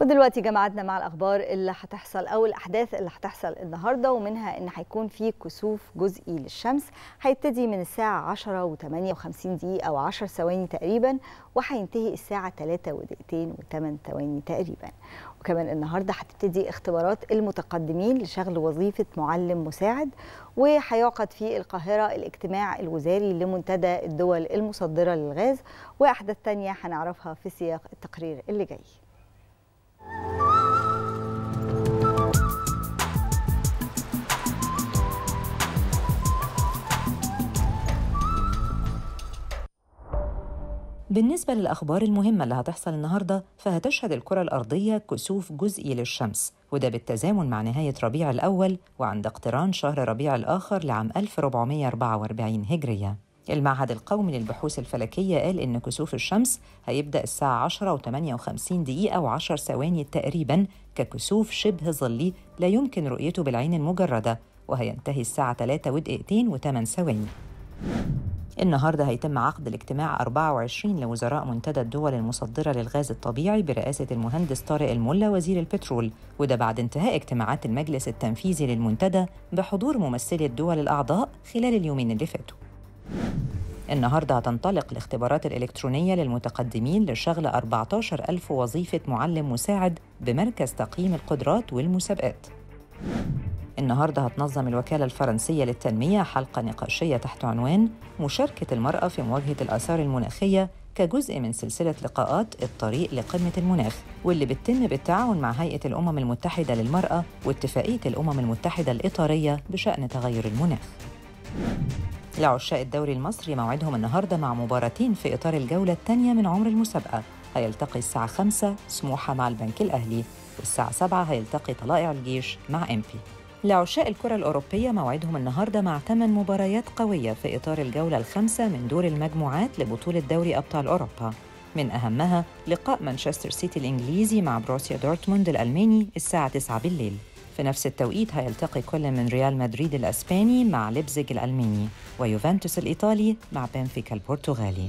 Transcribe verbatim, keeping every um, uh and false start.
ودلوقتي جماعتنا مع الاخبار اللي هتحصل او الاحداث اللي هتحصل النهارده، ومنها ان هيكون في كسوف جزئي للشمس هيبتدي من الساعه عشرة وثمانية وخمسين دقيقه او عشر ثواني تقريبا، وهينتهي الساعه ثلاثة ودقيقتين وثمانية ثواني تقريبا. وكمان النهارده هتبتدي اختبارات المتقدمين لشغل وظيفه معلم مساعد، وهيعقد في القاهره الاجتماع الوزاري لمنتدى الدول المصدره للغاز، واحداث ثانيه هنعرفها في سياق التقرير اللي جاي. بالنسبة للأخبار المهمة اللي هتحصل النهاردة، فهتشهد الكرة الأرضية كسوف جزئي للشمس، وده بالتزامن مع نهاية ربيع الأول وعند اقتران شهر ربيع الآخر لعام ألف وأربعمائة وأربعة وأربعين هجرية. المعهد القومي للبحوث الفلكية قال إن كسوف الشمس هيبدأ الساعة عشرة وثمانية وخمسين دقيقة وعشر ثواني تقريباً ككسوف شبه ظلي لا يمكن رؤيته بالعين المجردة، وهينتهي الساعة ثلاثة ودقيقتين وثمان ثواني. النهارده هيتم عقد الاجتماع أربعة وعشرين لوزراء منتدى الدول المصدرة للغاز الطبيعي برئاسة المهندس طارق الملا وزير البترول، وده بعد انتهاء اجتماعات المجلس التنفيذي للمنتدى بحضور ممثلي الدول الأعضاء خلال اليومين اللي فاتوا. النهارده هتنطلق الاختبارات الإلكترونية للمتقدمين لشغل أربعة عشر ألف وظيفة معلم مساعد بمركز تقييم القدرات والمسابقات. النهارده هتنظم الوكالة الفرنسية للتنمية حلقة نقاشية تحت عنوان مشاركة المرأة في مواجهة الآثار المناخية كجزء من سلسلة لقاءات الطريق لقمة المناخ، واللي بتتم بالتعاون مع هيئة الأمم المتحدة للمرأة واتفاقية الأمم المتحدة الإطارية بشأن تغير المناخ. لعشاق الدوري المصري موعدهم النهارده مع مباراتين في إطار الجولة الثانية من عمر المسابقة، هيلتقي الساعة خمسة سموحة مع البنك الأهلي، والساعة سبعة هيلتقي طلائع الجيش مع أمبي. لعشاق الكرة الأوروبية موعدهم النهارده مع ثمان مباريات قوية في إطار الجولة الخامسة من دور المجموعات لبطولة دوري أبطال أوروبا، من أهمها لقاء مانشستر سيتي الإنجليزي مع بروسيا دورتموند الألماني الساعة تسعة بالليل. في نفس التوقيت هيلتقي كل من ريال مدريد الأسباني مع ليبزيج الألماني، ويوفنتوس الإيطالي مع بنفيكا البرتغالي.